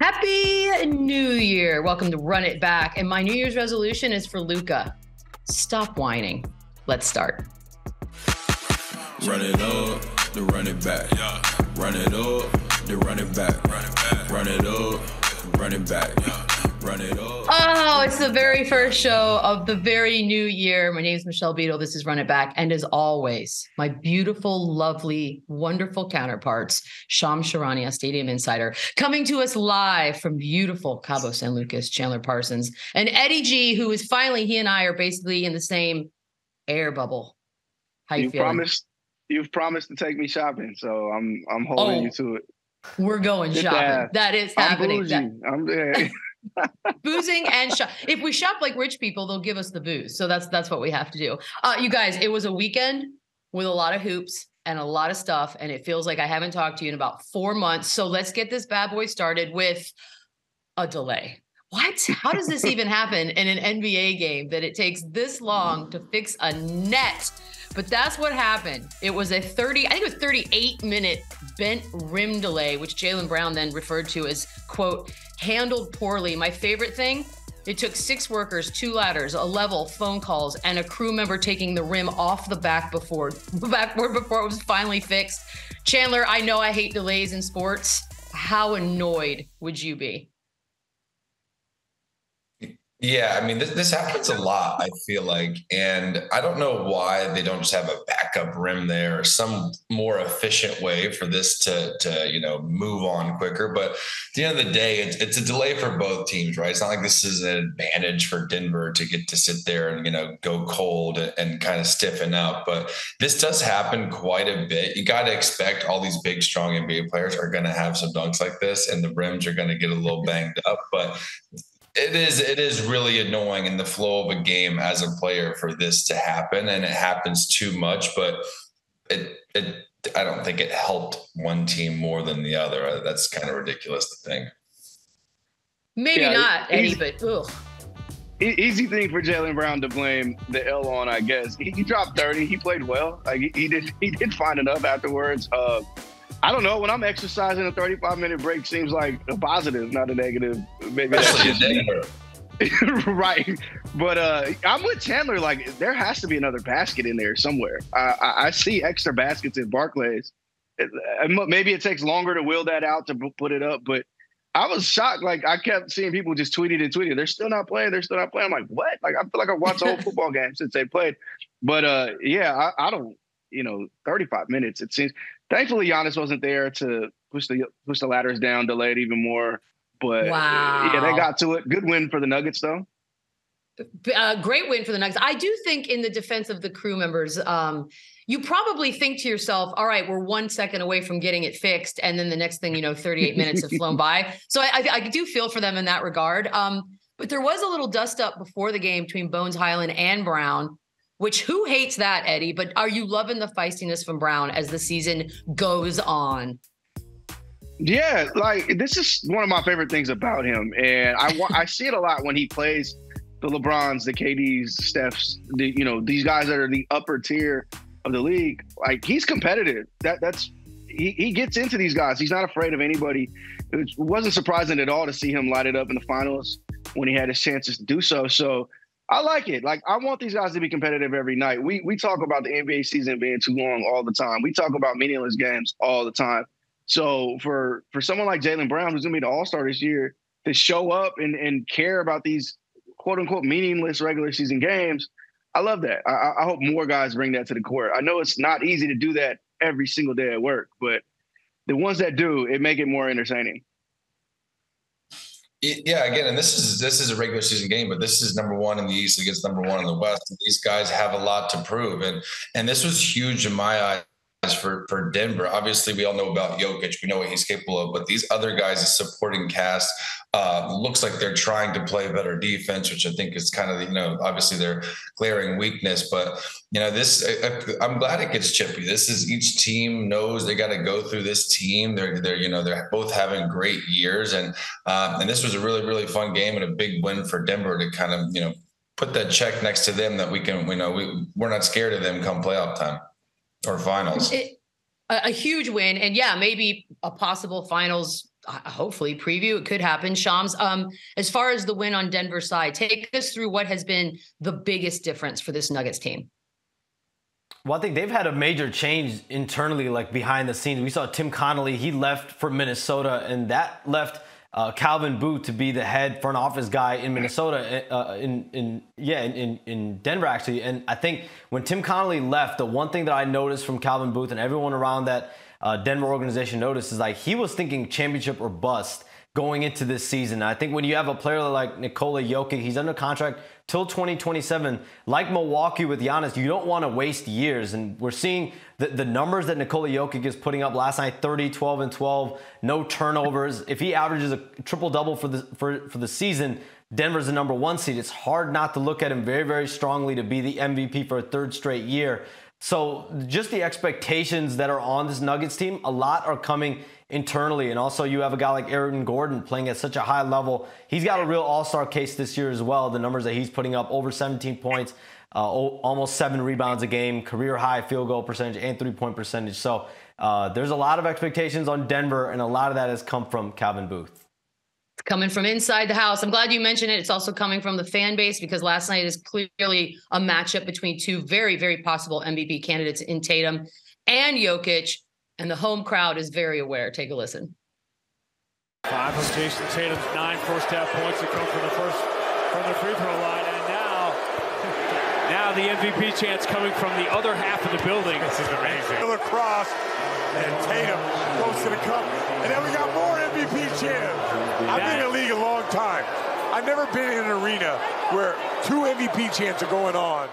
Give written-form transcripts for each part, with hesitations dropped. Happy New Year. Welcome to Run It Back. And my New Year's resolution is for Luka. Stop whining. Let's start. Run it up, then run it back. Yeah. Run it up, then run it back. Run it back. Run it up, run it back. Yeah. Run it up. Oh, it's the very first show of the very new year. My name is Michelle Beadle. This is Run It Back. And as always, my beautiful, lovely, wonderful counterparts, Shams Charania, Stadium Insider, coming to us live from beautiful Cabo San Lucas, Chandler Parsons, and Eddie G., who is finally, he and I are basically in the same air bubble. How you feeling? You've promised to take me shopping, so I'm holding you to it. We're going shopping. That is happening. I'm there. Boozing and shop. If we shop like rich people, they'll give us the booze. So that's what we have to do. You guys, it was a weekend with a lot of hoops and a lot of stuff. And it feels like I haven't talked to you in about 4 months. So let's get this bad boy started with a delay. What? How does this even happen in an NBA game that it takes this long to fix a net? But that's what happened. It was a 38-minute bent rim delay, which Jaylen Brown then referred to as, quote, handled poorly. My favorite thing, it took 6 workers, 2 ladders, a level, phone calls, and a crew member taking the rim off the backboard before it was finally fixed. Chandler, I know I hate delays in sports. How annoyed would you be? Yeah, I mean, this happens a lot, I feel like. And I don't know why they don't just have a backup rim there or some more efficient way for this to move on quicker. But at the end of the day, it's a delay for both teams, right? It's not like this is an advantage for Denver to get to sit there and, go cold and kind of stiffen up. But this does happen quite a bit. You got to expect all these big, strong NBA players are going to have some dunks like this, and the rims are going to get a little banged up. But It is really annoying in the flow of a game as a player for this to happen, and it happens too much, but it I don't think it helped one team more than the other. That's kind of ridiculous to think. Maybe not, Eddie, but ugh. Easy thing for Jaylen Brown to blame the L on, I guess. He dropped 30. He played well. Like he did find enough afterwards. I don't know. When I'm exercising, a 35-minute break seems like a positive, not a negative. Maybe that's just right. But I'm with Chandler. Like, there has to be another basket in there somewhere. I see extra baskets in Barclays. Maybe it takes longer to wheel that out to put it up. But I was shocked. Like, I kept seeing people just tweeted. They're still not playing. They're still not playing. I'm like, what? Like, I feel like I watched a whole football game since they played. But, yeah, I don't. 35 minutes, it seems. Thankfully, Giannis wasn't there to push the ladders down, delay it even more. But yeah, they got to it. Good win for the Nuggets, though. Great win for the Nuggets. I do think, in the defense of the crew members, you probably think to yourself, all right, we're 1 second away from getting it fixed. And then the next thing you know, 38 minutes have flown by. So I do feel for them in that regard. But there was a little dust up before the game between Bones Highland and Brown. Which, who hates that, Eddie? But are you loving the feistiness from Brown as the season goes on? Yeah, like, this is one of my favorite things about him. And I see it a lot when he plays the LeBrons, the KDs, Stephs, these guys that are the upper tier of the league. Like, he's competitive. He gets into these guys. He's not afraid of anybody. It wasn't surprising at all to see him light it up in the finals when he had his chances to do so. So, I like it. Like, I want these guys to be competitive every night. We talk about the NBA season being too long all the time. We talk about meaningless games all the time. So for someone like Jaylen Brown, who's going to be the All-Star this year, to show up and care about these quote-unquote meaningless regular season games, I love that. I hope more guys bring that to the court. I know it's not easy to do that every single day at work, but the ones that do, it make it more entertaining. Yeah, again, and this is a regular season game, but this is number one in the East against number one in the West. And these guys have a lot to prove, and this was huge in my eyes for Denver. Obviously, we all know about Jokic. We know what he's capable of, but these other guys, the supporting cast, looks like they're trying to play better defense, which I think is kind of obviously their glaring weakness. But this, I'm glad it gets chippy. This is, each team knows they got to go through this team. They're both having great years, and this was a really, really fun game and a big win for Denver to kind of put that check next to them that we can we're not scared of them come playoff time or finals. A huge win, and yeah, maybe a possible finals hopefully preview. It could happen. Shams, as far as the win on Denver side, take us through what has been the biggest difference for this Nuggets team. Well, I think they've had a major change internally, like behind the scenes. We saw Tim Connelly, he left for Minnesota, and that left Calvin Booth to be the head front office guy in Minnesota, in Denver, actually. And I think when Tim Connelly left, the one thing that I noticed from Calvin Booth and everyone around that Denver organization noticed is, like, he was thinking championship or bust going into this season. I think when you have a player like Nikola Jokic, he's under contract till 2027. Like Milwaukee with Giannis, you don't want to waste years. And we're seeing the numbers that Nikola Jokic is putting up last night, 30, 12, and 12, no turnovers. If he averages a triple-double for the season, Denver's the #1 seed. It's hard not to look at him very, very strongly to be the MVP for a third straight year. So just the expectations that are on this Nuggets team, a lot are coming internally. And also you have a guy like Aaron Gordon playing at such a high level. He's got a real all-star case this year as well. The numbers that he's putting up, over 17 points, almost 7 rebounds a game, career high field goal percentage and three-point percentage. So there's a lot of expectations on Denver, and a lot of that has come from Calvin Booth. It's coming from inside the house. I'm glad you mentioned it. It's also coming from the fan base, because last night is clearly a matchup between two very, very possible MVP candidates in Tatum and Jokic. And the home crowd is very aware. Take a listen. 5 of Jason Tatum's 9 first-half points that come from the free throw line, and now the MVP chance coming from the other half of the building. This is amazing. Across, and Tatum goes to the cup, and then we got more MVP chance. I've been in the league a long time. I've never been in an arena where two MVP chants are going on.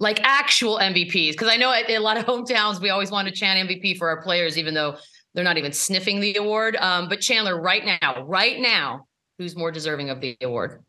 Like actual MVPs, because I know at a lot of hometowns, we always want to chant MVP for our players, even though they're not even sniffing the award. But Chandler, right now, who's more deserving of the award?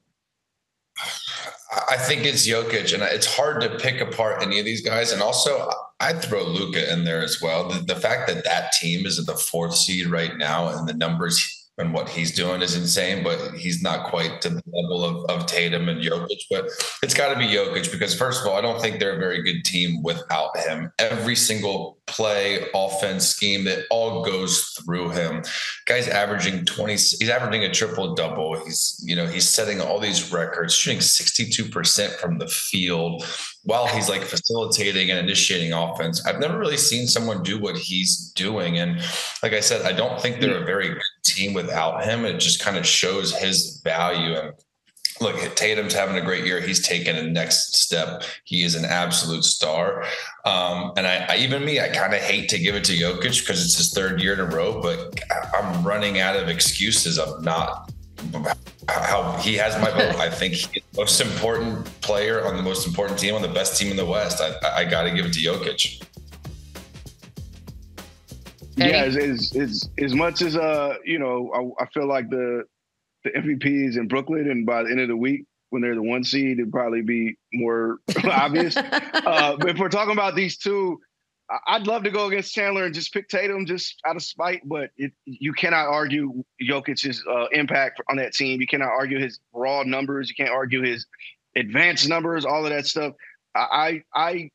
I think it's Jokic, and it's hard to pick apart any of these guys. And also, I'd throw Luka in there as well. The fact that that team is at the 4th seed right now, and the numbers and what he's doing is insane, but he's not quite to the level of Tatum and Jokic. But it's got to be Jokic, because first of all, I don't think they're a very good team without him. Every single play, offense, scheme, that all goes through him. Guy's averaging 20. He's averaging a triple-double. He's setting all these records, shooting 62% from the field while he's like facilitating and initiating offense. I've never really seen someone do what he's doing. And like I said, I don't think they're a very good team without him. It just kind of shows his value. And look, Tatum's having a great year. He's taken a next step. He is an absolute star. And I kind of hate to give it to Jokic because it's his 3rd year in a row, but I'm running out of excuses of not how he has my vote. I think he's the most important player on the most important team on the best team in the West. I got to give it to Jokic. Yeah, as much as, I feel like the MVPs in Brooklyn, and by the end of the week, when they're the 1 seed, it'd probably be more obvious. But if we're talking about these two, I'd love to go against Chandler and just pick Tatum just out of spite, but you cannot argue Jokic's impact on that team. You cannot argue his raw numbers. You can't argue his advanced numbers, all of that stuff. I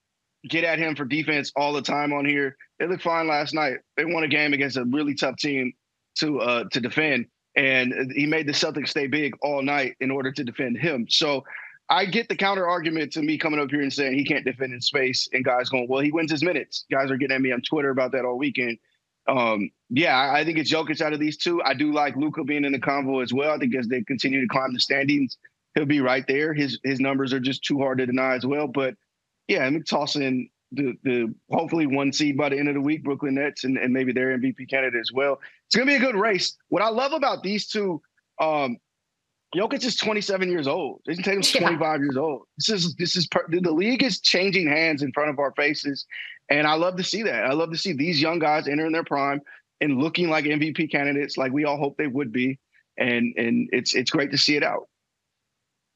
get at him for defense all the time on here. They looked fine last night. They won a game against a really tough team to defend. And he made the Celtics stay big all night in order to defend him. So I get the counter argument to me coming up here and saying he can't defend in space, and guys going, well, he wins his minutes. Guys are getting at me on Twitter about that all weekend. I think it's Jokic out of these two. I do like Luka being in the convo as well. I think as they continue to climb the standings, he'll be right there. His numbers are just too hard to deny as well. But yeah, I'm tossing the hopefully 1 seed by the end of the week, Brooklyn Nets, and maybe their MVP candidate as well. It's going to be a good race. What I love about these two, Jokic is 27 years old. Jason Tatum's 25 years old. The league is changing hands in front of our faces, and I love to see that. I love to see these young guys entering their prime and looking like MVP candidates, like we all hope they would be, and it's great to see it out.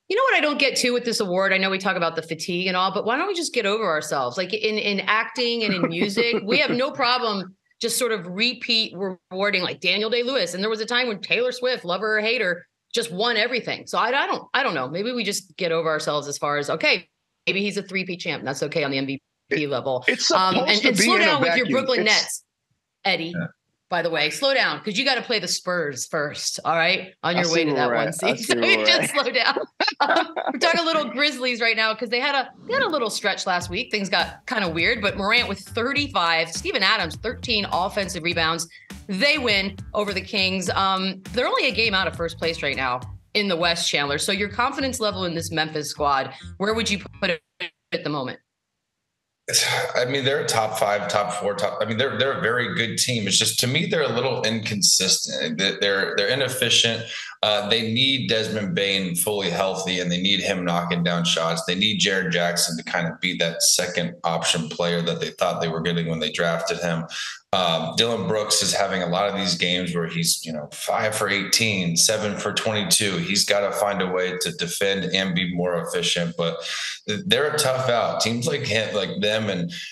You know what I don't get to with this award? I know we talk about the fatigue and all, but why don't we just get over ourselves? Like in acting and in music, we have no problem just sort of repeat rewarding like Daniel Day-Lewis. And there was a time when Taylor Swift, lover or hater, just won everything. So I don't know. Maybe we just get over ourselves as far as, okay, maybe he's a 3P champ. That's okay on the MVP level. It's supposed to be slow down with your Brooklyn Nets, Eddie. Yeah. by the way. Slow down, because you got to play the Spurs first, all right, on your way to that one seed. So just slow down. We're talking little Grizzlies right now because they had a little stretch last week. Things got kind of weird, but Morant with 35, Steven Adams, 13 offensive rebounds. They win over the Kings. They're only a game out of first place right now in the West, Chandler. So your confidence level in this Memphis squad, where would you put it at the moment? I mean, they're top five, top four, top. I mean, they're a very good team. It's just, to me, they're a little inconsistent. They're inefficient. They need Desmond Bane fully healthy, and they need him knocking down shots. They need Jared Jackson to kind of be that second option player that they thought they were getting when they drafted him. Dillon Brooks is having a lot of these games where he's, 5 for 18, 7 for 22. He's got to find a way to defend and be more efficient, but they're a tough out. Teams like him, like them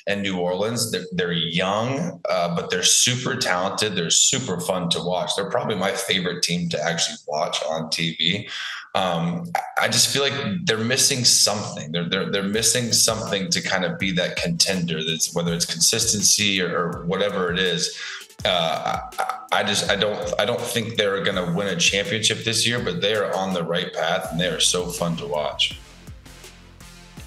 and New Orleans, they're young, but they're super talented. They're super fun to watch. They're probably my favorite team to actually watch on TV. I just feel like they're missing something. They're missing something to kind of be that contender. That's whether it's consistency or whatever it is. I don't think they're going to win a championship this year, but they are on the right path and they are so fun to watch.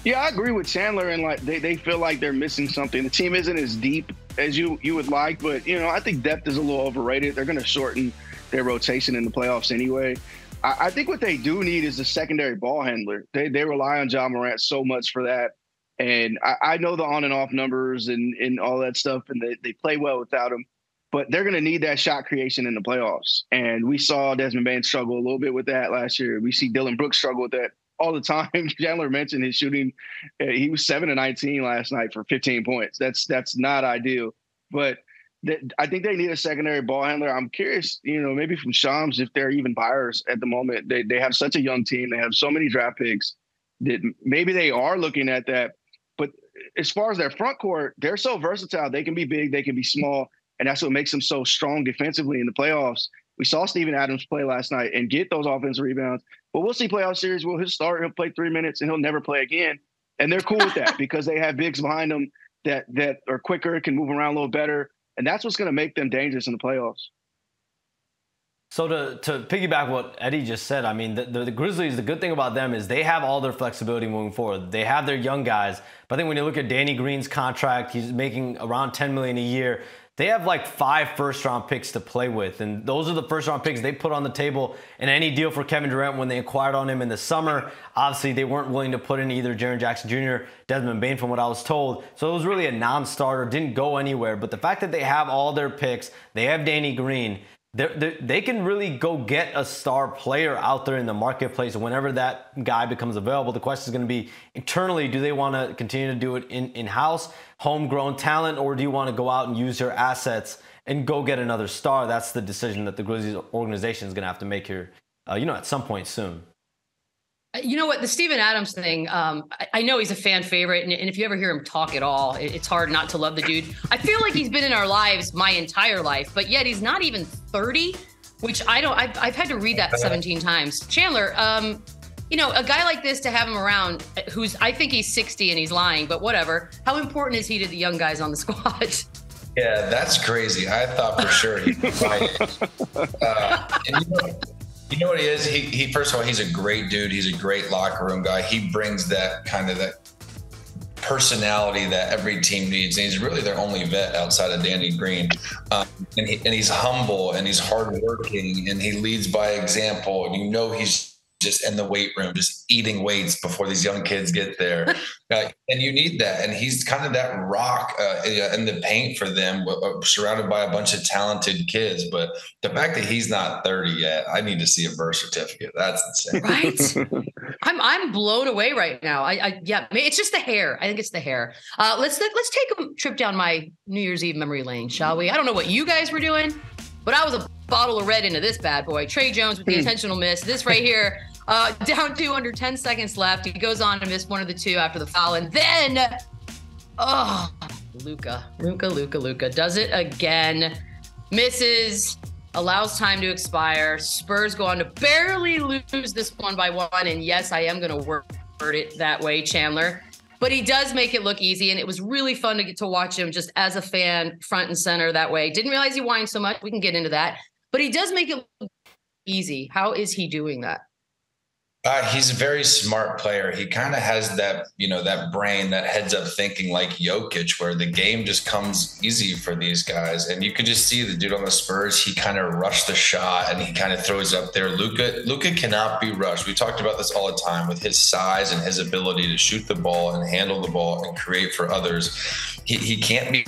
Yeah, I agree with Chandler, and like they feel like they're missing something. The team isn't as deep as you would like, but I think depth is a little overrated. They're going to shorten their rotation in the playoffs anyway. I think what they do need is a secondary ball handler. They rely on John Morant so much for that. And I know the on and off numbers and all that stuff, and they play well without him, but they're going to need that shot creation in the playoffs. And we saw Desmond Bane struggle a little bit with that last year. We see Dillon Brooks struggle with that all the time. Chandler mentioned his shooting. He was 7 of 19 last night for 15 points. That's not ideal, but I think they need a secondary ball handler. I'm curious, maybe from Shams, if they're even buyers at the moment. They have such a young team. They have so many draft picks that maybe they are looking at that. But as far as their front court, they're so versatile. They can be big, they can be small, and that's what makes them so strong defensively in the playoffs. We saw Steven Adams play last night and get those offensive rebounds. But we'll see playoff series. Well, he'll start, he'll play 3 minutes, and he'll never play again. And they're cool with that because they have bigs behind them that are quicker, can move around a little better. And that's what's going to make them dangerous in the playoffs. So to piggyback what Eddie just said, I mean, the Grizzlies, the good thing about them is they have all their flexibility moving forward. They have their young guys. But I think when you look at Danny Green's contract, he's making around $10 million a year. They have like 5 first-round picks to play with, and those are the first-round picks they put on the table in any deal for Kevin Durant when they acquired on him in the summer. Obviously, they weren't willing to put in either Jaren Jackson Jr., Desmond Bane, from what I was told. So it was really a non-starter, didn't go anywhere. But the fact that they have all their picks, they have Danny Green, they can really go get a star player out there in the marketplace whenever that guy becomes available. The question is going to be internally, do they want to continue to do it in-house, homegrown talent, or do you want to go out and use your assets and go get another star? That's the decision that the Grizzlies organization is going to have to make here, at some point soon. You know what, the Steven Adams thing, I know he's a fan favorite, and if you ever hear him talk at all, it's hard not to love the dude. I feel like he's been in our lives my entire life, but yet he's not even 30, which I've had to read that 17 times. Chandler, a guy like this, to have him around, who's, I think he's 60 and he's lying, but whatever. How important is he to the young guys on the squad? Yeah, that's crazy. I thought for sure he'd be fighting. You know what he is? He first of all, he's a great dude. He's a great locker room guy. He brings that kind of that personality that every team needs. And he's really their only vet outside of Danny Green. And he's humble, and he's hardworking, and he leads by example. And he's just in the weight room, just eating weights before these young kids get there. And you need that. And he's kind of that rock in the paint for them, surrounded by a bunch of talented kids. But the fact that he's not 30 yet, I need to see a birth certificate. That's insane. Right? I'm blown away right now. Yeah, it's just the hair. I think it's the hair. Let's take a trip down my New Year's Eve memory lane, shall we? I don't know what you guys were doing, but I was a bottle of red into this bad boy. Trae Young with the intentional miss. This right here. Down 2 under 10 seconds left. He goes on to miss one of the two after the foul. And then, Luka does it again. Misses, allows time to expire. Spurs go on to barely lose this one by 1. And yes, I am going to word it that way, Chandler. But he does make it look easy, and it was really fun to get to watch him just as a fan front and center that way. Didn't realize he whined so much. We can get into that. But he does make it look easy. How is he doing that? He's a very smart player. He kind of has that, you know, that brain, that heads up thinking like Jokic, where the game just comes easy for these guys. And you could just see the dude on the Spurs, he kind of rushed the shot and he kind of throws up there. Luka cannot be rushed. We talked about this all the time with his size and his ability to shoot the ball and handle the ball and create for others. He can't be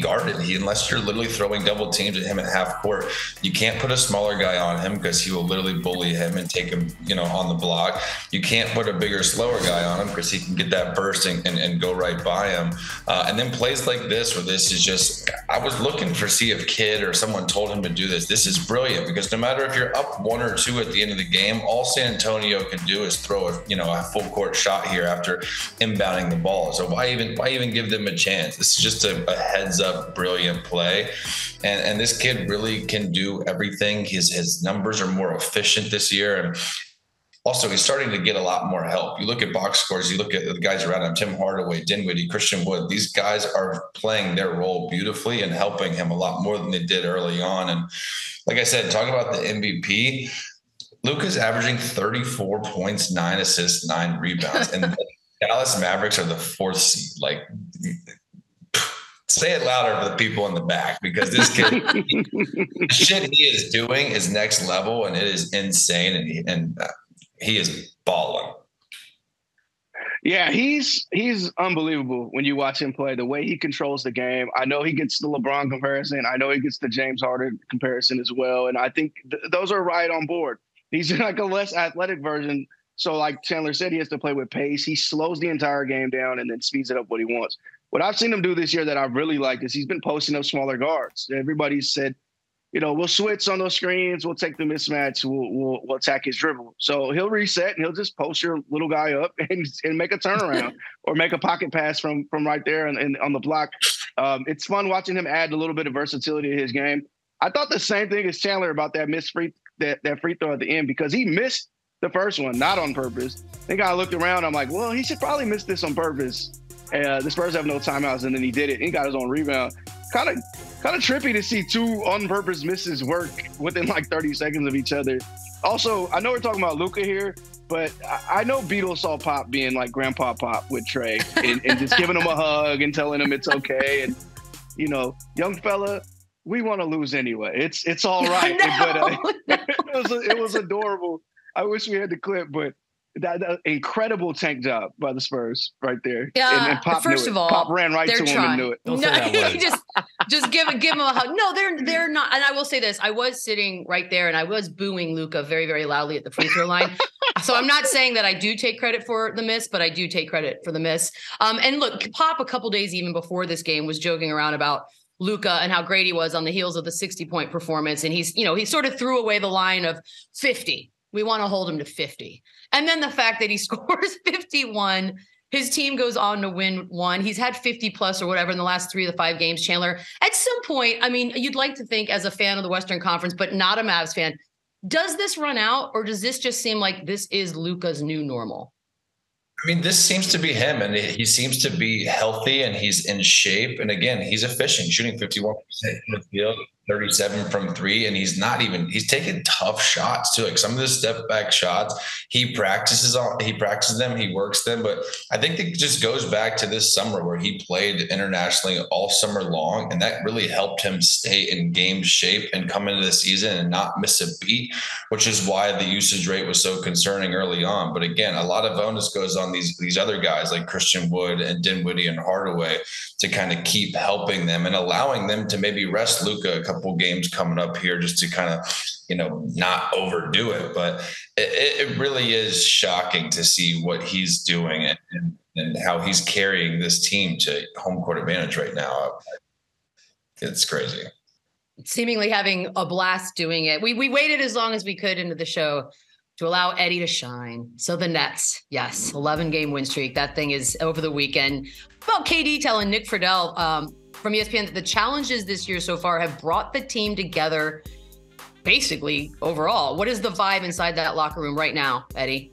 guarded. Unless you're literally throwing double teams at him at half court, you can't put a smaller guy on him because he will literally bully him and take him, you know, on the block. You can't put a bigger, slower guy on him because he can get that burst and go right by him. And then plays like this, where this is just, I was looking for, see if Kidd or someone told him to do this. This is brilliant, because no matter if you're up one or two at the end of the game, all San Antonio can do is throw a, you know, a full court shot here after inbounding the ball. So why even give them a chance? This is just a head up brilliant play, and this kid really can do everything. His numbers are more efficient this year, and also he's starting to get a lot more help. You look at box scores, you look at the guys around him, Tim Hardaway, Dinwiddie, Christian Wood, these guys are playing their role beautifully and helping him a lot more than they did early on. And like I said, talk about the MVP, Luka's averaging 34 points, 9 assists, 9 rebounds, and the Dallas Mavericks are the 4th seed. Like, say it louder for the people in the back, because this kid, the shit he is doing is next level, and it is insane, and he is balling. Yeah, he's unbelievable when you watch him play. The way he controls the game, I know he gets the LeBron comparison, I know he gets the James Harden comparison as well, and I think those are right on board. He's like a less athletic version. So like Chandler said, he has to play with pace. He slows the entire game down and then speeds it up what he wants. What I've seen him do this year that I really like is he's been posting up smaller guards. Everybody said, you know, we'll switch on those screens, we'll take the mismatch, we'll attack his dribble. So he'll reset and he'll just post your little guy up and make a turnaround or make a pocket pass from right there and on the block. It's fun watching him add a little bit of versatility to his game. I thought the same thing as Chandler about that missed free throw at the end, because he missed the first one, not on purpose. I think I looked around, I'm like, well, he should probably miss this on purpose. The Spurs have no timeouts, and then he did it. He got his own rebound. Kind of trippy to see two on-purpose misses work within like 30 seconds of each other. Also, I know we're talking about Luka here, but I know Beadle saw Pop being like Grandpa Pop with Trae and just giving him a hug and telling him it's okay. And, you know, young fella, we want to lose anyway. It's all right. But it was adorable. I wish we had the clip, but that incredible tank job by the Spurs right there. Yeah, and Pop first of all, Pop ran right to him and knew it. No, just give him a hug. No, they're not. And I will say this: I was sitting right there, and I was booing Luka very, very loudly at the free throw line. So I'm not saying that I do take credit for the miss, but I do take credit for the miss. And look, Pop a couple days even before this game was joking around about Luka and how great he was on the heels of the 60-point performance, and he's, you know, he sort of threw away the line of 50. We want to hold him to 50. And then the fact that he scores 51, his team goes on to win one. He's had 50 plus or whatever in the last 3 of the 5 games, Chandler. At some point, I mean, you'd like to think as a fan of the Western Conference, but not a Mavs fan, does this run out, or does this just seem like this is Luka's new normal? I mean, this seems to be him, and he seems to be healthy, and he's in shape. And again, he's efficient, shooting 51% from the field, 37 from 3, and he's taking tough shots too. Like some of the step back shots, he practices them, he works them. But I think it just goes back to this summer where he played internationally all summer long, and that really helped him stay in game shape and come into the season and not miss a beat, which is why the usage rate was so concerning early on. But again, a lot of onus goes on these other guys like Christian Wood and Dinwiddie and Hardaway to kind of keep helping them and allowing them to maybe rest Luka a couple games coming up here just to kind of, you know, not overdo it. But it really is shocking to see what he's doing and how he's carrying this team to home court advantage right now. It's crazy. Seemingly having a blast doing it. We waited as long as we could into the show to allow Eddie to shine. So the Nets, yes, 11-game win streak. That thing is over the weekend. About KD telling Nick Friedel from ESPN that the challenges this year so far have brought the team together basically overall. What is the vibe inside that locker room right now, Eddie?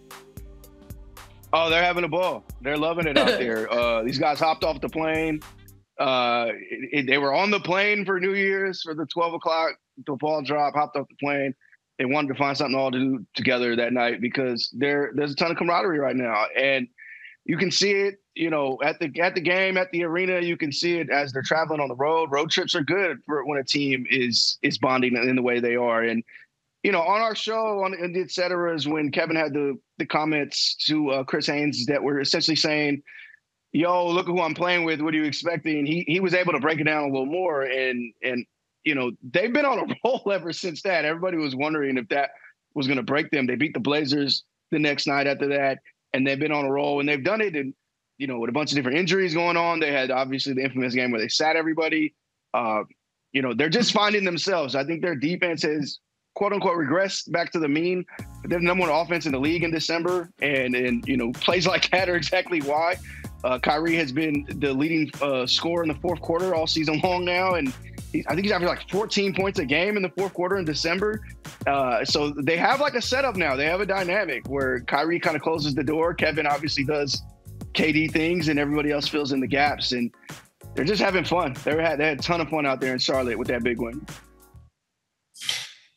Oh, they're having a ball. They're loving it out there. These guys hopped off the plane. They were on the plane for New Year's for the 12 o'clock. The ball drop, hopped off the plane. They wanted to find something all to do together that night because there's a ton of camaraderie right now. And you can see it, you know, at the game, at the arena. You can see it as they're traveling on the road. Road trips are good for when a team is bonding in the way they are. And, you know, on our show, on the et cetera, is when Kevin had the comments to Chris Haynes that were essentially saying, yo, look at who I'm playing with. What are you expecting? He was able to break it down a little more. And you know, they've been on a roll ever since that. Everybody was wondering if that was going to break them. They beat the Blazers the next night after that, and they've been on a roll, and they've done it. And, you know, with a bunch of different injuries going on, they had obviously the infamous game where they sat everybody. You know, they're just finding themselves. I think their defense has, quote unquote, regressed back to the mean. They're the number one offense in the league in December, and you know, plays like that are exactly why. Kyrie has been the leading scorer in the fourth quarter all season long now, and I think he's averaging like 14 points a game in the fourth quarter in December. So they have like a setup now. They have a dynamic where Kyrie kind of closes the door. Kevin obviously does KD things, and everybody else fills in the gaps. And they're just having fun. They had a ton of fun out there in Charlotte with that big win.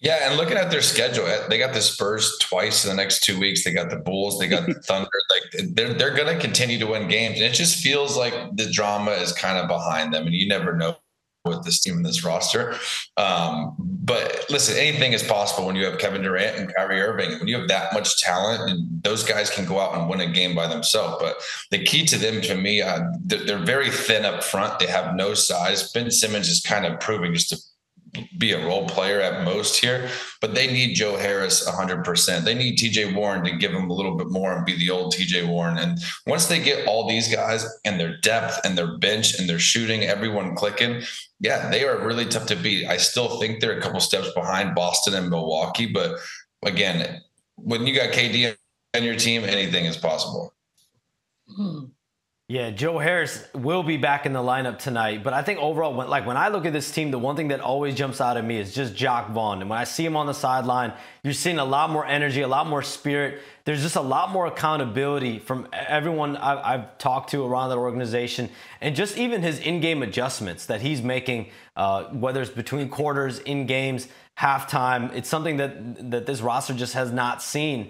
Yeah, and looking at their schedule, they got the Spurs twice in the next 2 weeks. They got the Bulls. They got the Thunder. Like they're going to continue to win games, and it just feels like the drama is kind of behind them. And you never know with this team and this roster. But listen, anything is possible when you have Kevin Durant and Kyrie Irving. When you have that much talent, and those guys can go out and win a game by themselves. But the key to them, to me, they're very thin up front. They have no size. Ben Simmons is kind of proving just to be a role player at most here, but they need Joe Harris 100%. They need TJ Warren to give them a little bit more and be the old TJ Warren. And once they get all these guys and their depth and their bench and their shooting, everyone clicking, yeah, they are really tough to beat. I still think they're a couple steps behind Boston and Milwaukee, but again, when you got KD on your team, anything is possible. Yeah, Joe Harris will be back in the lineup tonight, but I think overall, when I look at this team, the one thing that always jumps out at me is just Jacques Vaughn. And when I see him on the sideline, you're seeing a lot more energy, a lot more spirit. There's just a lot more accountability from everyone I've talked to around that organization, and just even his in-game adjustments that he's making, whether it's between quarters, in games, halftime. It's something that this roster just has not seen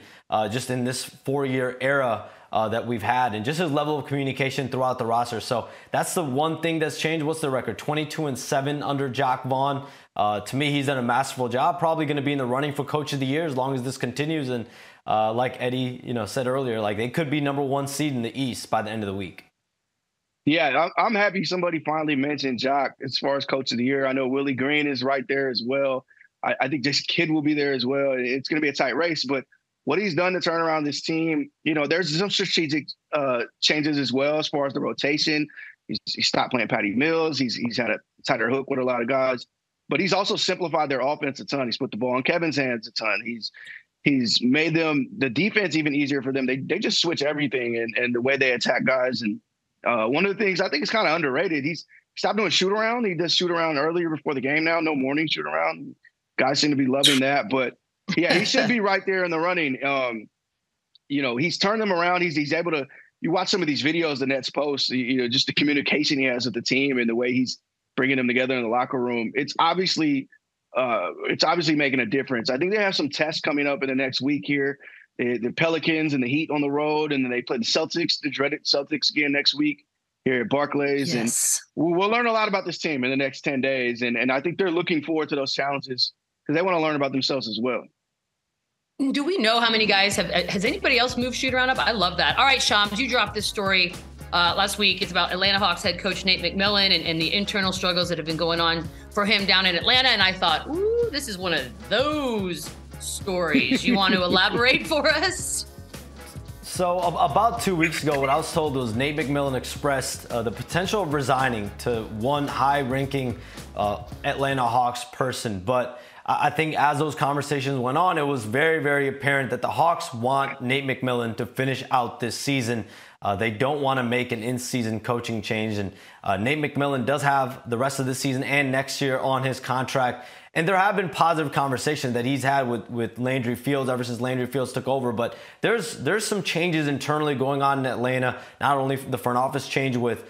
just in this four-year era that we've had, and just his level of communication throughout the roster. So that's the one thing that's changed. What's the record? 22-7 under Jacques Vaughn. To me, he's done a masterful job. Probably going to be in the running for Coach of the Year as long as this continues. And like Eddie, you know, said earlier, like they could be number one seed in the East by the end of the week. Yeah, I'm happy somebody finally mentioned Jacques as far as Coach of the Year. I know Willie Green is right there as well. I think this kid will be there as well. It's going to be a tight race, but what he's done to turn around this team, you know, there's some strategic changes as well as far as the rotation. He stopped playing Patty Mills. He's had a tighter hook with a lot of guys, but he's also simplified their offense a ton. He's put the ball in Kevin's hands a ton. He's made the defense even easier for them. They just switch everything and the way they attack guys. And one of the things I think is kind of underrated, he's stopped doing shoot around. He does shoot around earlier before the game now. No morning shoot around. Guys seem to be loving that, but yeah, he should be right there in the running. You know, he's turned them around. He's able to. You watch some of these videos the Nets post. You know, just the communication he has with the team and the way he's bringing them together in the locker room. It's obviously making a difference. I think they have some tests coming up in the next week here. The Pelicans and the Heat on the road, and then they play the Celtics, the dreaded Celtics again next week here at Barclays. Yes. And we'll learn a lot about this team in the next 10 days, and I think they're looking forward to those challenges because they want to learn about themselves as well. Do we know how many guys has anybody else moved shoot around up? I love that. All right, Shams, you dropped this story last week. It's about Atlanta Hawks head coach Nate McMillan and the internal struggles that have been going on for him down in Atlanta. And I thought, ooh, this is one of those stories. You want to elaborate for us? So about 2 weeks ago, what I was told was Nate McMillan expressed the potential of resigning to one high-ranking Atlanta Hawks person. But I think as those conversations went on, it was very, very apparent that the Hawks want Nate McMillan to finish out this season. They don't want to make an in-season coaching change. And Nate McMillan does have the rest of the season and next year on his contract. And there have been positive conversations that he's had with Landry Fields ever since Landry Fields took over. But there's some changes internally going on in Atlanta, not only the front office change with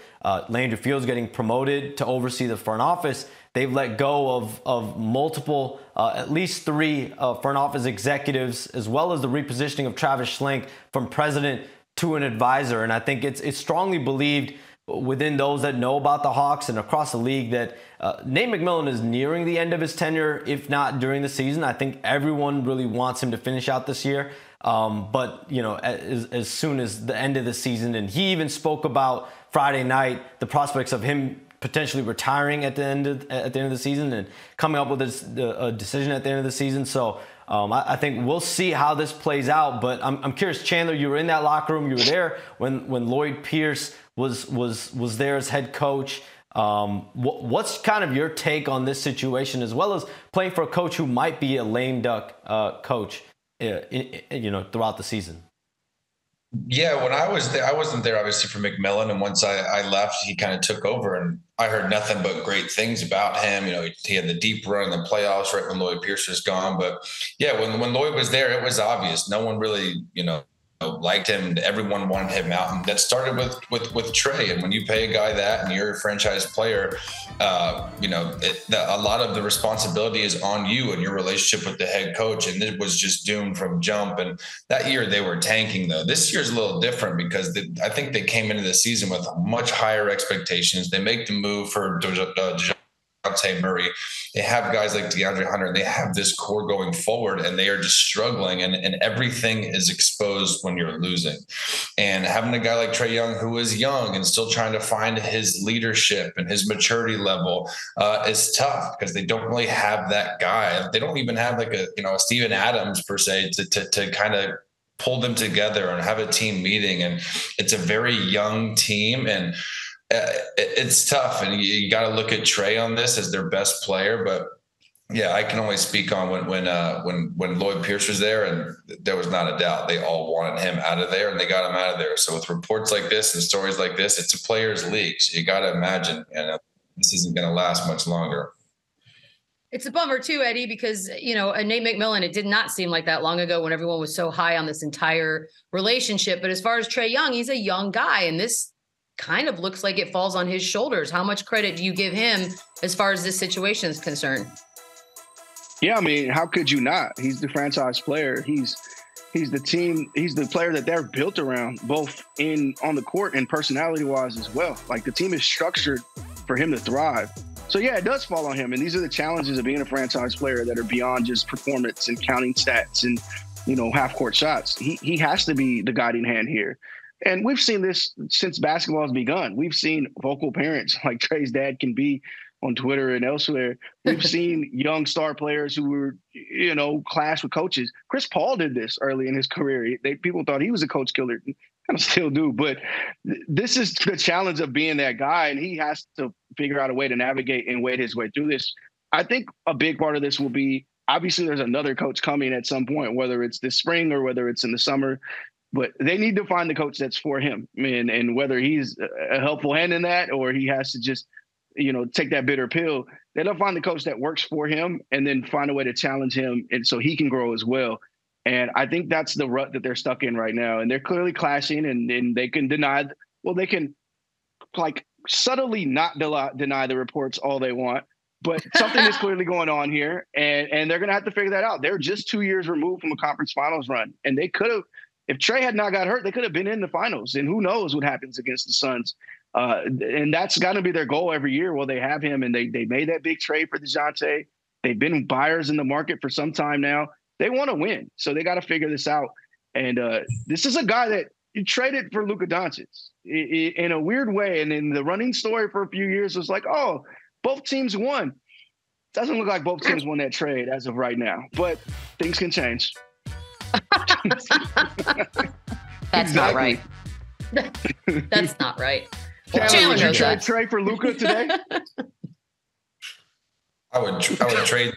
Landry Fields getting promoted to oversee the front office. They've let go of multiple, at least three front office executives, as well as the repositioning of Travis Schlenk from president to an advisor. And I think it's strongly believed within those that know about the Hawks and across the league that Nate McMillan is nearing the end of his tenure, if not during the season. I think everyone really wants him to finish out this year. But, you know, as soon as the end of the season, and he even spoke about Friday night, the prospects of him potentially retiring at the end of the season and coming up with a decision at the end of the season. So I think we'll see how this plays out. But I'm curious, Chandler, you were in that locker room. You were there when Lloyd Pierce was there as head coach. What's kind of your take on this situation, as well as playing for a coach who might be a lame duck coach, you know, throughout the season? Yeah, when I was there, I wasn't there obviously for McMillan, and once I left, he kind of took over, and I heard nothing but great things about him. You know, he had the deep run in the playoffs right when Lloyd Pierce was gone. But yeah, when Lloyd was there, it was obvious. No one really, you know, liked him. Everyone wanted him out, and that started with Trae. And when you pay a guy that, and you're a franchise player, you know, a lot of the responsibility is on you and your relationship with the head coach. And it was just doomed from jump. And that year they were tanking, though. This year's a little different because I think they came into the season with much higher expectations. They make the move for Dejounte Murray. They have guys like DeAndre Hunter, and they have this core going forward, and they are just struggling, and everything is exposed when you're losing. And having a guy like Trae Young, who is young and still trying to find his leadership and his maturity level, is tough because they don't really have that guy. They don't even have like a Steven Adams per se to kind of pull them together and have a team meeting. And it's a very young team, and it's tough, and you got to look at Trae on this as their best player. But yeah, I can only speak on when Lloyd Pierce was there, and there was not a doubt they all wanted him out of there, and they got him out of there. So with reports like this and stories like this, it's a players' league. So you got to imagine, and this isn't going to last much longer. It's a bummer too, Eddie, because, you know, Nate McMillan, it did not seem like that long ago when everyone was so high on this entire relationship. But as far as Trae Young, he's a young guy, and this kind of looks like it falls on his shoulders. How much credit do you give him as far as this situation is concerned? Yeah, I mean, how could you not? He's the franchise player. He's the team. He's the player that they're built around, both on the court and personality-wise as well. Like, the team is structured for him to thrive. So yeah, it does fall on him. And these are the challenges of being a franchise player that are beyond just performance and counting stats and, you know, half-court shots. He has to be the guiding hand here. And we've seen this since basketball has begun. We've seen vocal parents like Trae's dad can be on Twitter and elsewhere. We've seen young star players who were, you know, clash with coaches. Chris Paul did this early in his career. People thought he was a coach killer. Kind of still do. But this is the challenge of being that guy, and he has to figure out a way to navigate and wade his way through this. I think a big part of this will be, obviously, there's another coach coming at some point, whether it's this spring or whether it's in the summer. But they need to find the coach that's for him, and whether he's a helpful hand in that or he has to just, you know, take that bitter pill, they don't find the coach that works for him and then find a way to challenge him and so he can grow as well. And I think that's the rut that they're stuck in right now. And they're clearly clashing, and they can deny – well, they can, like, subtly not deny the reports all they want. But something is clearly going on here, and they're going to have to figure that out. They're just 2 years removed from a conference finals run, and they could have – if Trae had not got hurt, they could have been in the finals, and who knows what happens against the Suns. And that's got to be their goal every year. Well, they have him, and they made that big trade for DeJounte. They've been buyers in the market for some time now. They want to win, so they got to figure this out. And this is a guy that you traded for Luka Doncic in a weird way. And then the running story for a few years was like, oh, both teams won. Doesn't look like both teams won that trade as of right now, but things can change. That's exactly. Not right. That's not right. Would you trade for Luka today? I would trade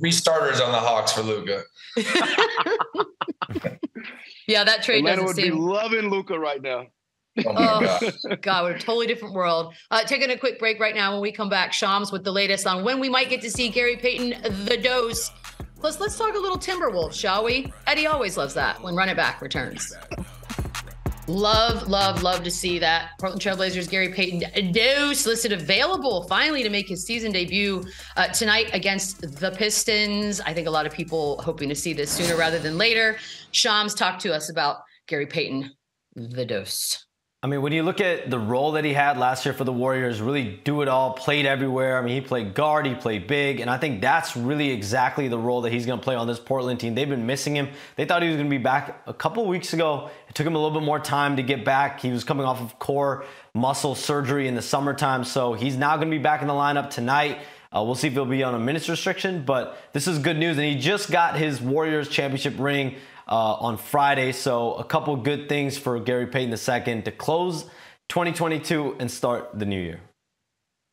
three starters on the Hawks for Luka. Yeah, that trade Atlanta doesn't seem... would be loving Luka right now. Oh, God, we're a totally different world. Taking a quick break right now. When we come back, Shams with the latest on when we might get to see Gary Payton, the Dose. Plus, let's talk a little Timberwolves, shall we? Eddie always loves that when Run It Back returns. Love, love, love to see that. Portland Trailblazers, Gary Payton, Dose listed available finally to make his season debut tonight against the Pistons. I think a lot of people hoping to see this sooner rather than later. Shams, talk to us about Gary Payton, the Dose. I mean, when you look at the role that he had last year for the Warriors, really do it all, played everywhere. I mean, he played guard, he played big, and I think that's really exactly the role that he's going to play on this Portland team. They've been missing him. They thought he was going to be back a couple weeks ago. It took him a little bit more time to get back. He was coming off of core muscle surgery in the summertime, so he's now going to be back in the lineup tonight. We'll see if he'll be on a minutes restriction, but this is good news, and he just got his Warriors championship ring on Friday, so a couple good things for Gary Payton II to close 2022 and start the new year.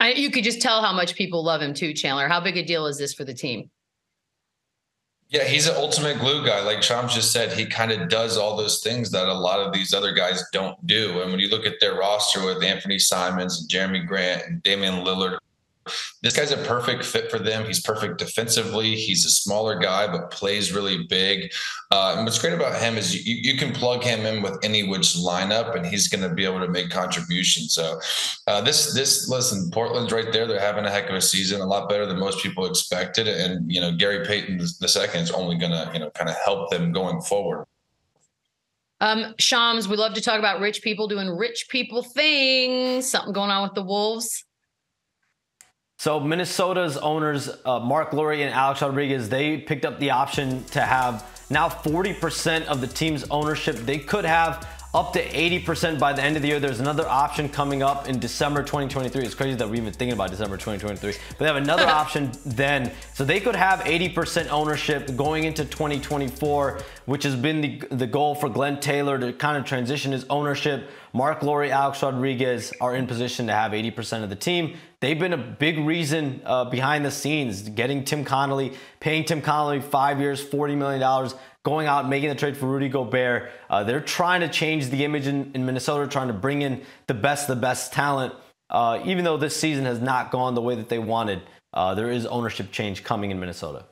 You could just tell how much people love him too, Chandler. How big a deal is this for the team? Yeah, he's an ultimate glue guy. Like Shams just said, he kind of does all those things that a lot of these other guys don't do. And when you look at their roster with Anthony Simons and Jeremy Grant and Damian Lillard, this guy's a perfect fit for them. He's perfect defensively. He's a smaller guy, but plays really big. And what's great about him is you can plug him in with any which lineup, and he's going to be able to make contributions. So listen, Portland's right there. They're having a heck of a season, a lot better than most people expected. And, you know, Gary Payton II is only going to, you know, kind of help them going forward. Shams, we love to talk about rich people doing rich people things. Something going on with the Wolves. So Minnesota's owners, Mark Lowry and Alex Rodriguez, they picked up the option to have now 40% of the team's ownership. They could have up to 80% by the end of the year. There's another option coming up in December 2023. It's crazy that we're even thinking about December 2023. But they have another option then. So they could have 80% ownership going into 2024, which has been the goal for Glenn Taylor to kind of transition his ownership. Mark Lowry, Alex Rodriguez are in position to have 80% of the team. They've been a big reason behind the scenes, getting Tim Connelly, paying Tim Connelly 5 years, $40 million, going out, making the trade for Rudy Gobert. They're trying to change the image in Minnesota, trying to bring in the best talent. Even though this season has not gone the way that they wanted, there is ownership change coming in Minnesota.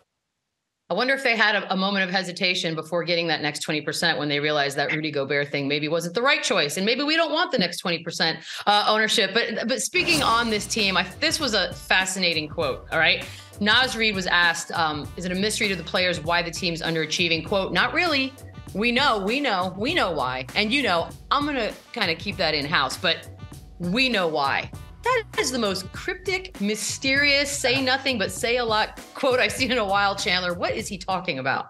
I wonder if they had a moment of hesitation before getting that next 20% when they realized that Rudy Gobert thing maybe wasn't the right choice, and maybe we don't want the next 20% ownership. But speaking on this team, this was a fascinating quote, all right? Naz Reid was asked, is it a mystery to the players why the team's underachieving? Quote, not really. We know why. And you know, I'm going to kind of keep that in-house, but we know why. That is the most cryptic, mysterious, say nothing but say a lot quote I've seen in a while, Chandler. What is he talking about?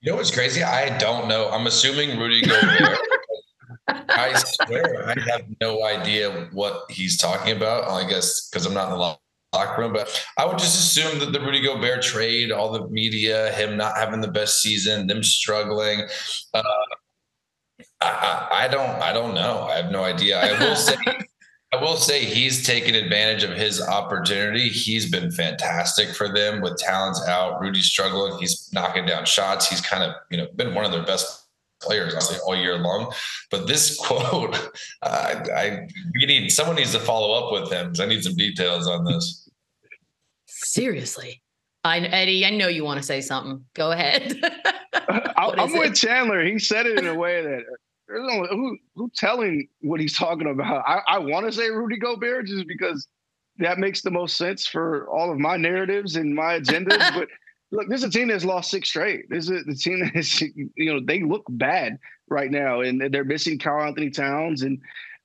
You know what's crazy? I don't know. I'm assuming Rudy Gobert. I swear I have no idea what he's talking about. I guess because I'm not in the locker room, but I would just assume that the Rudy Gobert trade, all the media, him not having the best season, them struggling. I don't know. I have no idea. I will say he's taken advantage of his opportunity. He's been fantastic for them with talents out. Rudy's struggling. He's knocking down shots. He's kind of, you know, been one of their best players, I'll say, all year long. But this quote, someone needs to follow up with him, because I need some details on this. Seriously. Eddie, I know you want to say something. Go ahead. I'm with Chandler. He said it in a way that who's telling what he's talking about. I want to say Rudy Gobert just because that makes the most sense for all of my narratives and my agendas. But look, this is a team that's lost six straight. This is the team that's, you know, they look bad right now, and they're missing Karl Anthony Towns. And,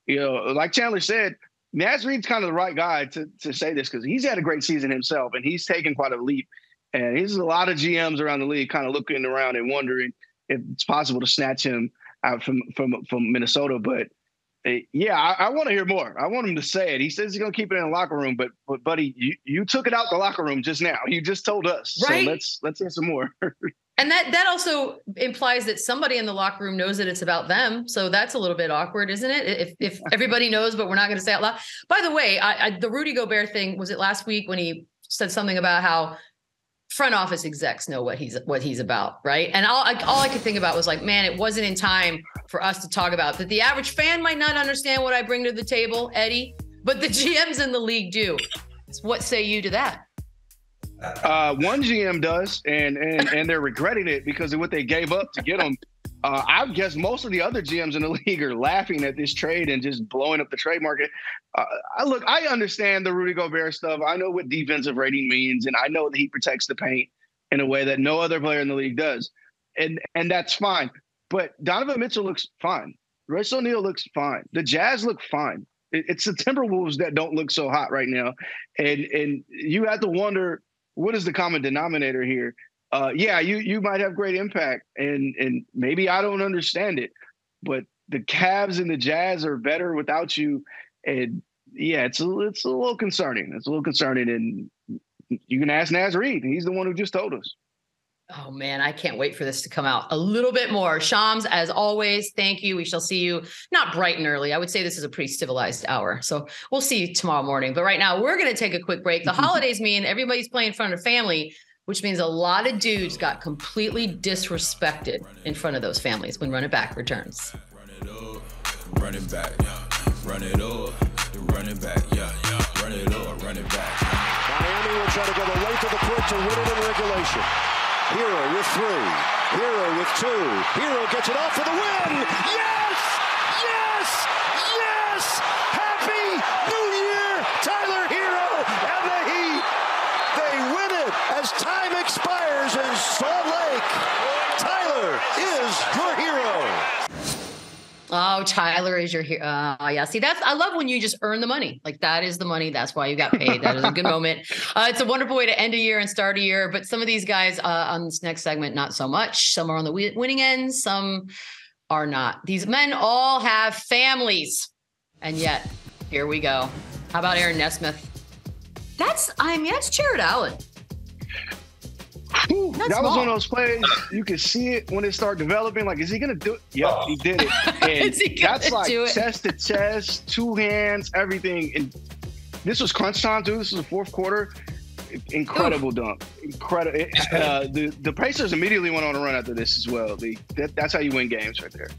you know, like Chandler said, Naz Reid's kind of the right guy to say this, because he's had a great season himself, and he's taken quite a leap. And there's a lot of GMs around the league kind of looking around and wondering if it's possible to snatch him out from Minnesota. But yeah, I want to hear more. I want him to say it. He says he's gonna keep it in the locker room, but buddy, you took it out the locker room just now. You just told us, right? So let's hear some more. And that also implies that somebody in the locker room knows that it's about them. So that's a little bit awkward, isn't it? If everybody knows, but we're not going to say out loud. By the way, the Rudy Gobert thing, was it last week when he said something about how front office execs know what he's about, right? And all I could think about was like, man, it wasn't in time for us to talk about that. The average fan might not understand what I bring to the table, Eddie, but the GMs in the league do. What say you to that? One GM does, and they're regretting it because of what they gave up to get him. I guess most of the other GMs in the league are laughing at this trade and just blowing up the trade market. I understand the Rudy Gobert stuff. I know what defensive rating means, and I know that he protects the paint in a way that no other player in the league does. And that's fine. But Donovan Mitchell looks fine. Royce O'Neal looks fine. The Jazz look fine. It's the Timberwolves that don't look so hot right now. And you have to wonder, what is the common denominator here? Yeah, you might have great impact, and maybe I don't understand it, but the Cavs and the Jazz are better without you, and yeah, it's a little concerning. It's a little concerning, and you can ask Naz Reid. He's the one who just told us. Oh, man, I can't wait for this to come out a little bit more. Shams, as always, thank you. We shall see you not bright and early. I would say this is a pretty civilized hour, so we'll see you tomorrow morning. But right now, we're going to take a quick break. The holidays mean everybody's playing in front of family, which means a lot of dudes got completely disrespected in front of those families. When Run It Back returns. Run it up, run it back, yeah. Run it up, run it back, yeah, yeah. Run it up, run it back. Miami will try to go the length of the court to win it in regulation. Hero with three, Hero with two, Hero gets it off for the win. Yes, yes, yes! Happy New Year, Tyler Hero and the Heat. They win it as time expires in Salt Lake. Tyler is your hero. Oh, Tyler is your hero. Yeah, see, I love when you just earn the money. Like, that is the money. That's why you got paid. That is a good moment. It's a wonderful way to end a year and start a year. But some of these guys on this next segment, not so much. Some are on the winning end. Some are not. These men all have families. And yet, here we go. How about Aaron Nesmith? That's Jared Allen. Ooh, that was one of those plays. You can see it when it started developing. Like, is he going to do it? Yep, he did it. And that's like chest to chest, two hands, everything. And this was crunch time, dude. This was the fourth quarter. Incredible dunk. Incredible. The Pacers immediately went on a run after this as well. That's how you win games right there.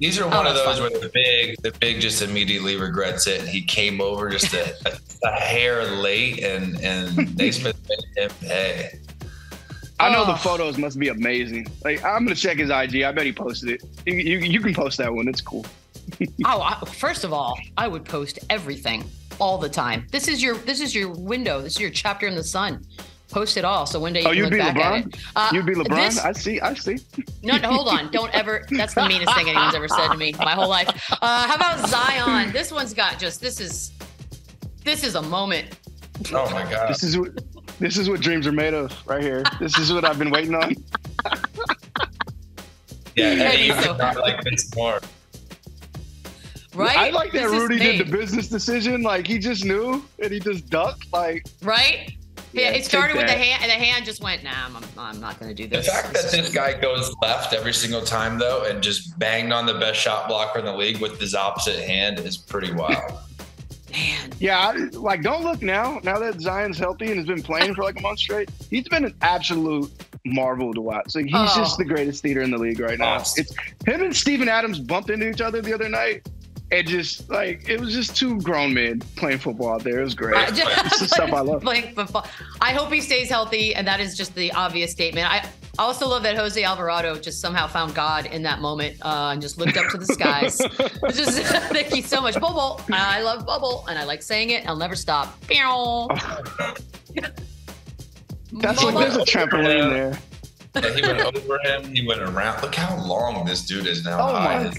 These are one of those where the big just immediately regrets it. He came over just a hair late, and Naismith made him pay. I know the photos must be amazing. Like, I'm going to check his IG. I bet he posted it. You can post that one. It's cool. First of all, I would post everything all the time. This is your window. This is your chapter in the sun. Post it all. So one day you can look back LeBron? At it. You'd be LeBron? I see. No, hold on. Don't ever. That's the meanest thing anyone's ever said to me my whole life. How about Zion? This one's got just, this is a moment. Oh, my God. This is what dreams are made of right here. This is what I've been waiting on. Yeah, Eddie, not like this more. Right? I like that Rudy did the business decision. Like, he just knew, and he just ducked. Like, right? Yeah, it started with the hand, and the hand just went, nah, I'm not going to do this. The fact that this guy goes left every single time, though, and just banged on the best shot blocker in the league with his opposite hand is pretty wild. Man. Yeah, like, don't look now. Now that Zion's healthy and has been playing for like a month straight, he's been an absolute marvel to watch. Like, he's just the greatest theater in the league right now. It's him and Steven Adams bumped into each other the other night, and just like, it was just two grown men playing football out there. It was great. It's the stuff I love. Playing football. I hope he stays healthy, and that is just the obvious statement. I also love that Jose Alvarado just somehow found God in that moment and just looked up to the skies. Just, thank you so much, Bubble. I love Bubble, and I like saying it. I'll never stop. That's like, there's a trampoline there. Yeah, he went over him. He went around. Look how long this dude is now. Oh, my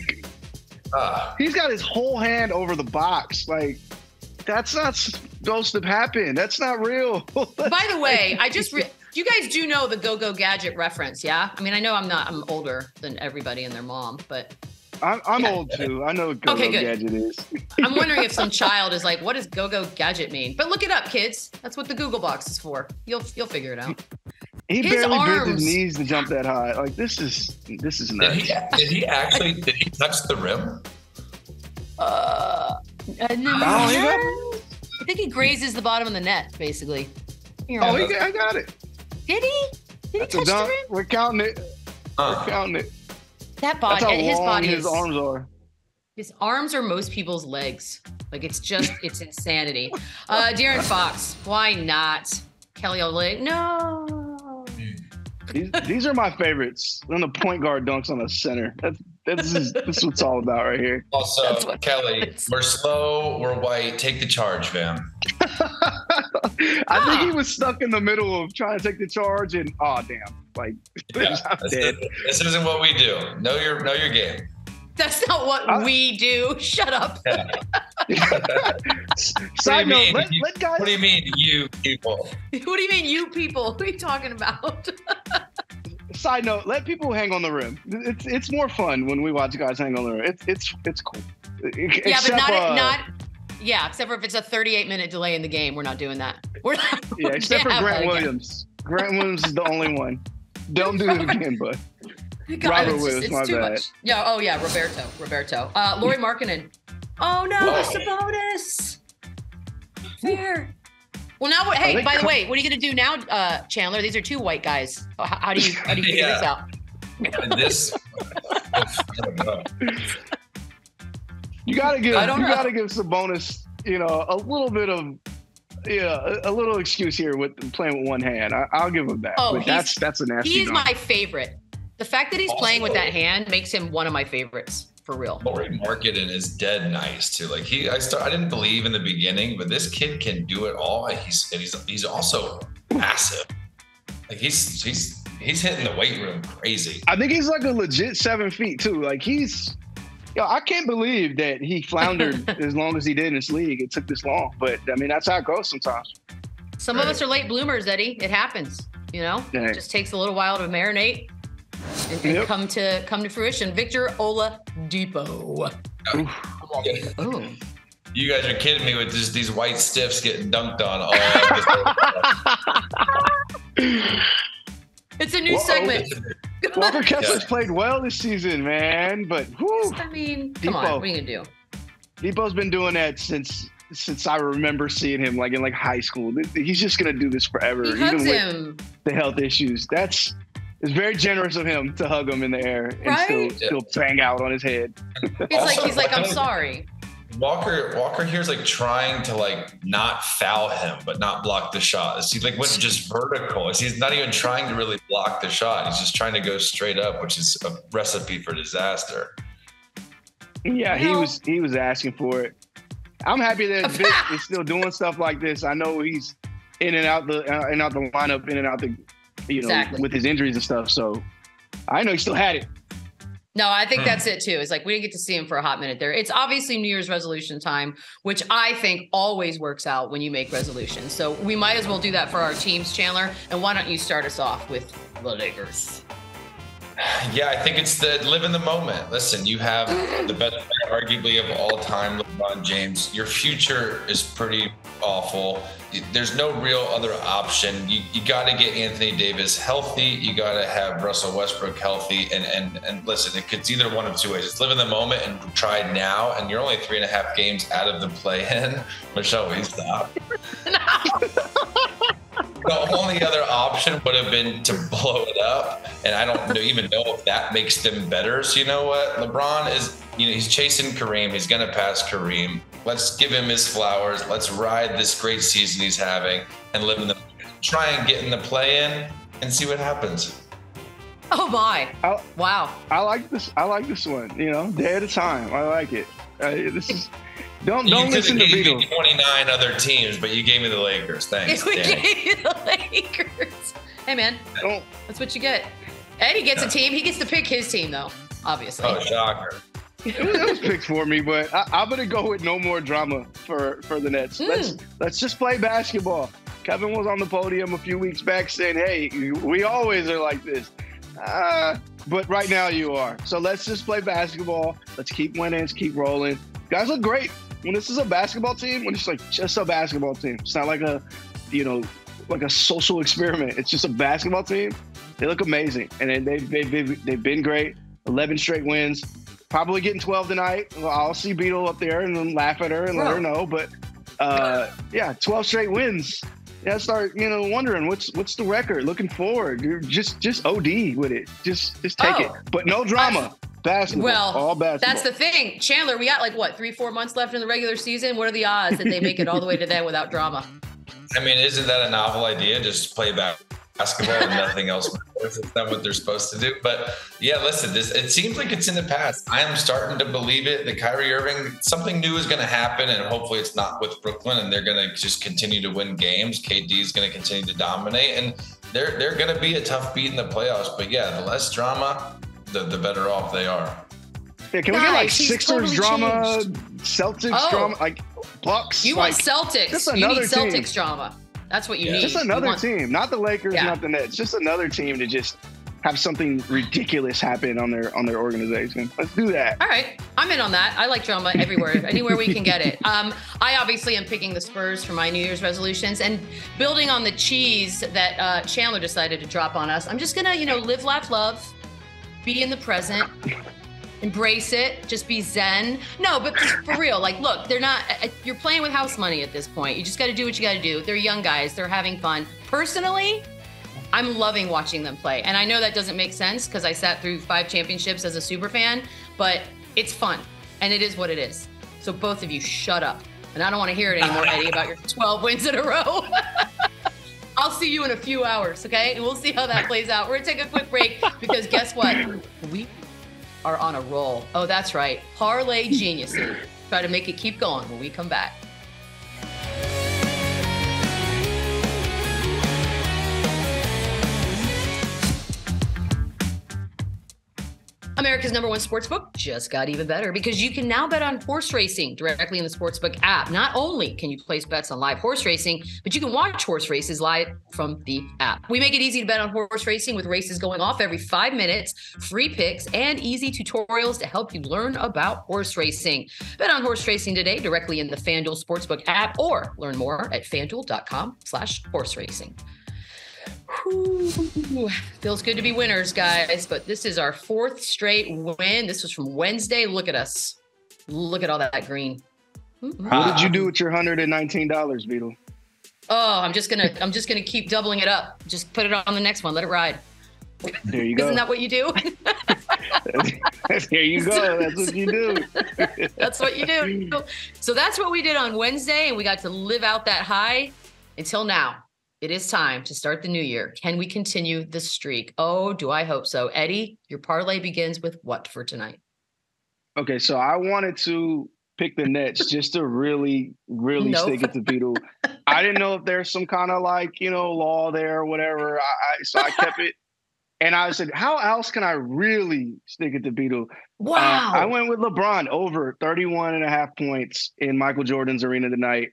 God. He's got his whole hand over the box. Like, that's not supposed to happen. That's not real. By the way, I just... you guys do know the Go-Go Gadget reference, yeah? I mean, I know I'm older than everybody and their mom, but... I'm old, too. I know what Go-Go Gadget is. I'm wondering if some child is like, what does Go-Go Gadget mean? But look it up, kids. That's what the Google box is for. You'll figure it out. He barely bent his knees to jump that high. Like, this is nuts. Did he actually... did he touch the rim? I think he grazes the bottom of the net, basically. You know. I got it. Did he? Did he touch the rim? We're counting it. We're counting it. That body. That's how his long body. His arms are. His arms are most people's legs. Like it's insanity. De'Aaron Fox. Why not? Kelly Olynyk. No. These are my favorites. On the point guard dunks on the center. That's what it's all about right here. Also, Kelly, we're slow, we're white. Take the charge, fam. I think he was stuck in the middle of trying to take the charge, and this isn't what we do. Know your game. That's not what we do. Shut up. Yeah. Side note, what do you mean, you people? What do you mean, you people? What are you talking about? Side note, let people hang on the rim. It's more fun when we watch guys hang on the rim. It's cool. Except for if it's a 38-minute delay in the game, we're not doing that. Except for Grant Williams. Grant Williams is the only one. Don't do it again, bud. Robert Williams, my bad. Yeah. Oh yeah, Roberto. Lauri Markkanen. Oh no, that's a bonus. Fair. Well, now what? Hey, by the way, what are you gonna do now, Chandler? These are two white guys. How do you figure this out? You gotta give Sabonis, a little bit of, a little excuse here with playing with one hand. I'll give him that. Oh, but that's a nasty. He's my favorite. The fact that he's also playing with that hand makes him one of my favorites, for real. Lauri Markkanen is dead nice too. Like I didn't believe in the beginning, but this kid can do it all. He's also massive. Like he's hitting the weight room crazy. I think he's like a legit 7 feet too. Like I can't believe that he floundered as long as he did in this league. It took this long, but I mean that's how it goes sometimes. Some of us are late bloomers, Eddie. It happens. It just takes a little while to marinate. And come to fruition. Victor Oladipo. Oh. You guys are kidding me with just these white stiffs getting dunked on. It's a new segment. Walker Kessler's played well this season, man. But whew. I mean, come on, what are you gonna do? Depot's been doing that since I remember seeing him like in high school. He's just gonna do this forever, even with the health issues. It's very generous of him to hug him in the air and still bang out on his head. He's like, I'm sorry. Walker here's trying to not foul him, but not block the shot. He's went just vertical. He's not even trying to really block the shot. He's just trying to go straight up, which is a recipe for disaster. Yeah, he was asking for it. I'm happy that Vic is still doing stuff like this. I know he's in and out the lineup, in and out the. With his injuries and stuff. So I know he still had it. No, I think that's it too. It's we didn't get to see him for a hot minute there. It's obviously New Year's resolution time, which I think always works out when you make resolutions. So we might as well do that for our teams, Chandler. And why don't you start us off with the Lakers? Yeah, I think it's the live in the moment. Listen, you have the best player arguably of all time, LeBron James. Your future is pretty awful. There's no real other option. You got to get Anthony Davis healthy. You got to have Russell Westbrook healthy. And listen, it's either one of two ways. It's live in the moment and try now. And you're only 3.5 games out of the play-in. Michelle, we stop. No. The only other option would have been to blow it up, and I don't even know if that makes them better. So you know what? LeBron is, he's chasing Kareem. He's going to pass Kareem. Let's give him his flowers. Let's ride this great season he's having and live in the – try and get in the play-in and see what happens. Oh, my. Wow. I like this one, day at a time. I like it. This is – Don't listen to Beadle. 29 other teams, but you gave me the Lakers. Thanks. We gave you the Lakers. Hey, man. That's what you get. Eddie gets a team. He gets to pick his team, though, obviously. Oh, shocker. It was picked for me, but I'm going to go with no more drama for the Nets. Let's just play basketball. Kevin was on the podium a few weeks back saying, hey, we always are like this. But right now you are. So let's just play basketball. Let's keep winning. Let's keep rolling. Guys look great. When this is a basketball team, when it's just a basketball team, it's not like a social experiment. It's just a basketball team. They look amazing, and they've been great. 11 straight wins. Probably getting 12 tonight. I'll see Beadle up there and then laugh at her and let her know. But 12 straight wins. I start, wondering what's the record. Looking forward, just OD with it. Just take it, but no drama. Basketball, well, all basketball. That's the thing, Chandler. We got like what 3-4 months left in the regular season. What are the odds that they make it all the way to that without drama? I mean, isn't that a novel idea? Just play basketball and nothing else. It's not what they're supposed to do. But yeah, listen, it seems like it's in the past. I am starting to believe it. The Kyrie Irving, something new is going to happen, and hopefully it's not with Brooklyn, and they're going to just continue to win games. KD is going to continue to dominate, and they're going to be a tough beat in the playoffs. But yeah, the less drama, the better off they are. Yeah, can we get like Sixers totally drama, changed. Celtics drama, like Bucks? You want Celtics? Just another you need team. Celtics drama. That's what you need. Just another team, not the Lakers, not the Nets. Just another team to just have something ridiculous happen on their organization. Let's do that. All right, I'm in on that. I like drama everywhere, anywhere we can get it. I obviously am picking the Spurs for my New Year's resolutions and building on the cheese that Chandler decided to drop on us. I'm just gonna, live, laugh, love, be in the present. Embrace it. Just be zen. No, but just for real, look, they're not, you're playing with house money at this point. You just got to do what you got to do. They're young guys. They're having fun. Personally, I'm loving watching them play. And I know that doesn't make sense because I sat through 5 championships as a super fan, but it's fun and it is what it is. So both of you shut up. And I don't want to hear it anymore, Eddie, about your 12 wins in a row. I'll see you in a few hours, okay? And we'll see how that plays out. We're going to take a quick break because guess what? We are on a roll. Oh, that's right. Parlay geniuses. Try to make it keep going when we come back. America's #1 sportsbook just got even better because you can now bet on horse racing directly in the sportsbook app. Not only can you place bets on live horse racing, but you can watch horse races live from the app. We make it easy to bet on horse racing with races going off every 5 minutes, free picks, and easy tutorials to help you learn about horse racing. Bet on horse racing today directly in the FanDuel Sportsbook app or learn more at FanDuel.com/horseracing. Ooh, feels good to be winners, guys, but this is our 4th straight win. This was from Wednesday. Look at us. Look at all that green. Mm-hmm. What did you do with your $119, Beadle? Oh, I'm just gonna keep doubling it up. Just put it on the next one. Let it ride. There you go. Isn't that what you do? There you go. That's what you do. That's what you do. So that's what we did on Wednesday, and we got to live out that high until now. It is time to start the new year. Can we continue the streak? Oh, do I hope so. Eddie, your parlay begins with what for tonight? Okay, so I wanted to pick the Nets just to really stick it to Beadle. I didn't know if there's some kind of law there or whatever. So I kept it. And I said, how else can I really stick it to Beadle? Wow. I went with LeBron over 31.5 points in Michael Jordan's arena tonight.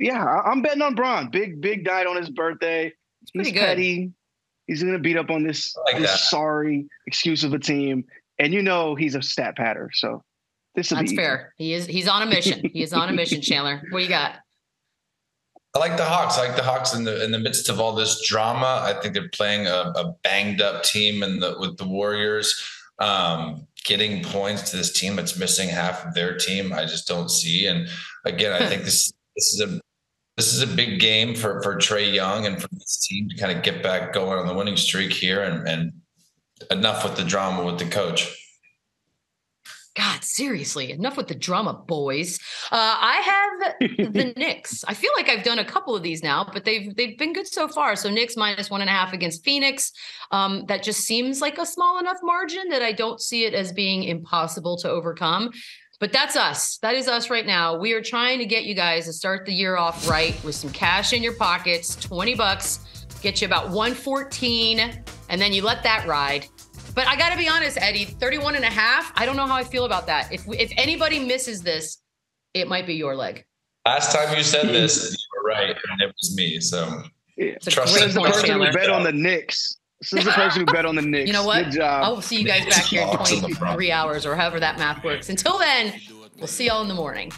Yeah, I'm betting on Bron. Big night on his birthday. He's petty. He's going to beat up on this sorry excuse of a team. And he's a stat patter. So that's fair. He's on a mission. He is on a mission, Chandler. What do you got? I like the Hawks. I like the Hawks in the midst of all this drama. I think they're playing a banged up team with the Warriors. Getting points to this team that's missing half of their team, I just don't see. And again, I think this is a big game for Trae Young and for this team to kind of get back going on the winning streak here, and enough with the drama with the coach. God, seriously, enough with the drama, boys. I have the Knicks. I feel like I've done a couple of these now, but they've been good so far. So Knicks -1.5 against Phoenix. That just seems like a small enough margin that I don't see it as being impossible to overcome. But that's us. That is us right now. We are trying to get you guys to start the year off right with some cash in your pockets, $20, get you about 114, and then you let that ride. But I got to be honest, Eddie, 31.5, I don't know how I feel about that. If anybody misses this, it might be your leg. Last time you said this, you were right, and it was me. So trust me. This is the person who bet on the Knicks. You know what? Good job. I'll see you guys back here in 23 hours or however that math works. Until then, we'll see y'all in the morning.